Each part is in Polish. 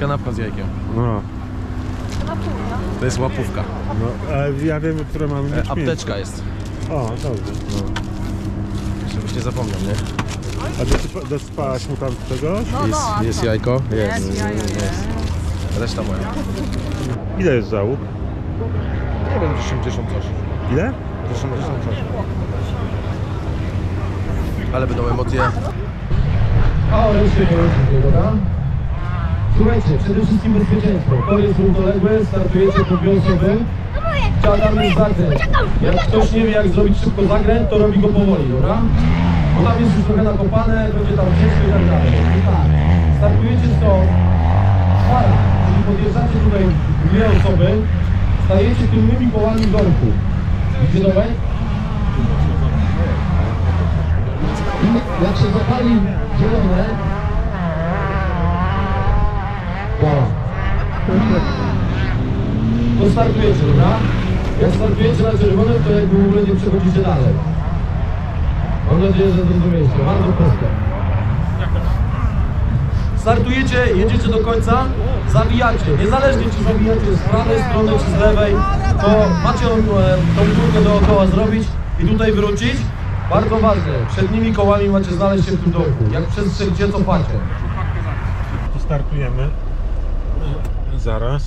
Kanapka z jajkiem. No. To jest łapówka. No, ja wiem, które mamy. Apteczka jest. O, dobrze. No. Żebyś nie zapomniał, nie? A dospałaś mu tam tego? No, jest jajko? Jest. Reszta moja. Ile jest za łuk? Nie wiem, 80 coś. Ile? 80 coś. Ale będą emocje. O, już się nie. Słuchajcie, przede wszystkim bezpieczeństwo. To jest równoległe, startujecie pod wiązkowym. Czarny zakręt. Jak ktoś nie wie, jak zrobić szybko zakręt, to robi go powoli, dobra? Bo tam jest już trochę nakopane, będzie tam ciężko i tak dalej. Startujecie stąd. Para, czyli podjeżdżacie tutaj dwie osoby, stajecie tylnymi kołami w domku. Widzicie domek? I jak się zapali zielone, to startujecie, dobra? Jak startujecie na czerwonym, to jakby w ogóle nie przechodzicie dalej. Mam nadzieję, że zrozumieliście. Bardzo proste. Startujecie, jedziecie do końca, zawijacie. Niezależnie czy zawijacie z prawej strony czy z lewej, to macie tą górkę dookoła zrobić i tutaj wrócić. Bardzo ważne, przed nimi kołami macie znaleźć się w tym dołku. Jak przestrzegcie, to pacie. Tu startujemy. Zaraz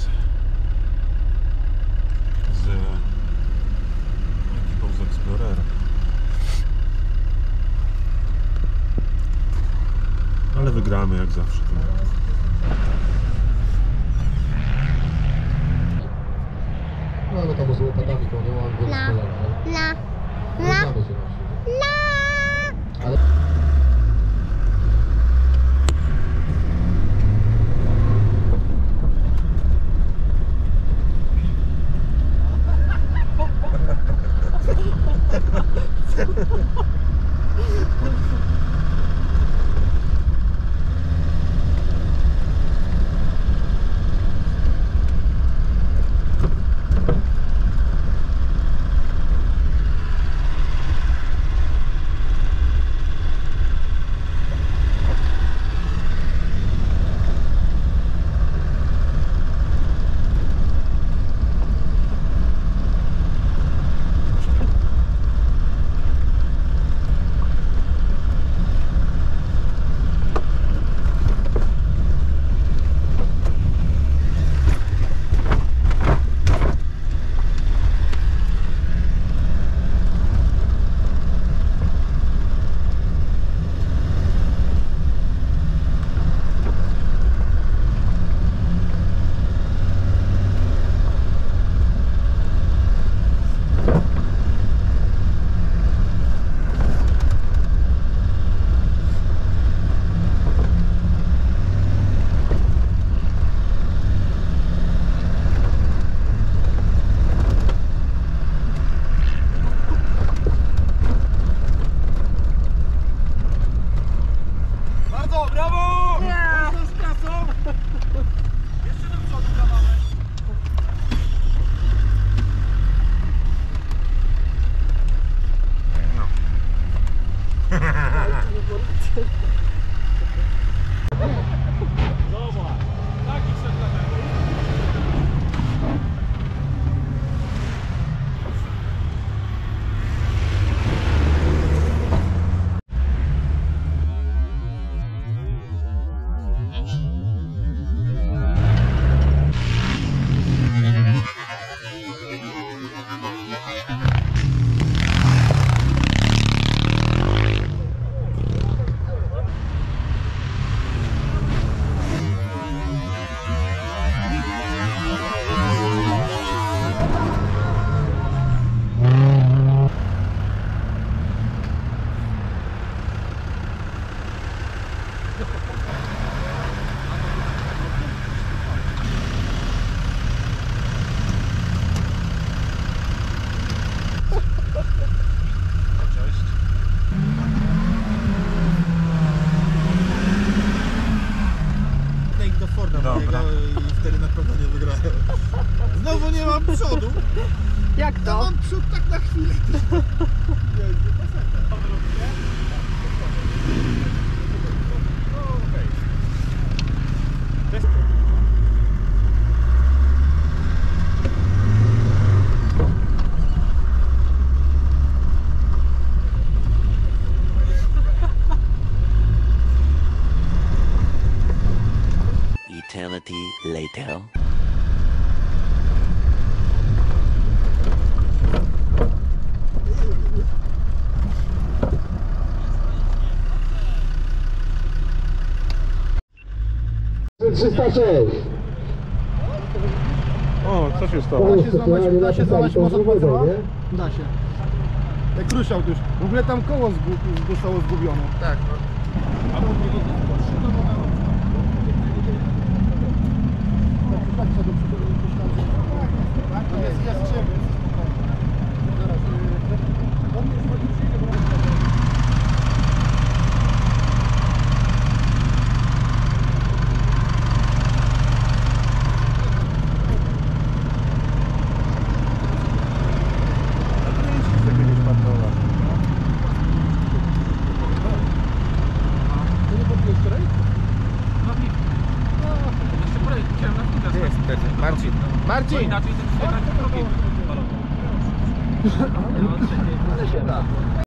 z ekipą z Explorer. Ale wygramy jak zawsze. No ale tam z łopatami to nie ma wyskoleru. later. O, co się stało? Da się złamać moc od pazura? Da się. Jak ruszał już. W ogóle tam koło zostało zgubione. Tak. Marcin! Inaczej ten się tak drugi. Ale się da.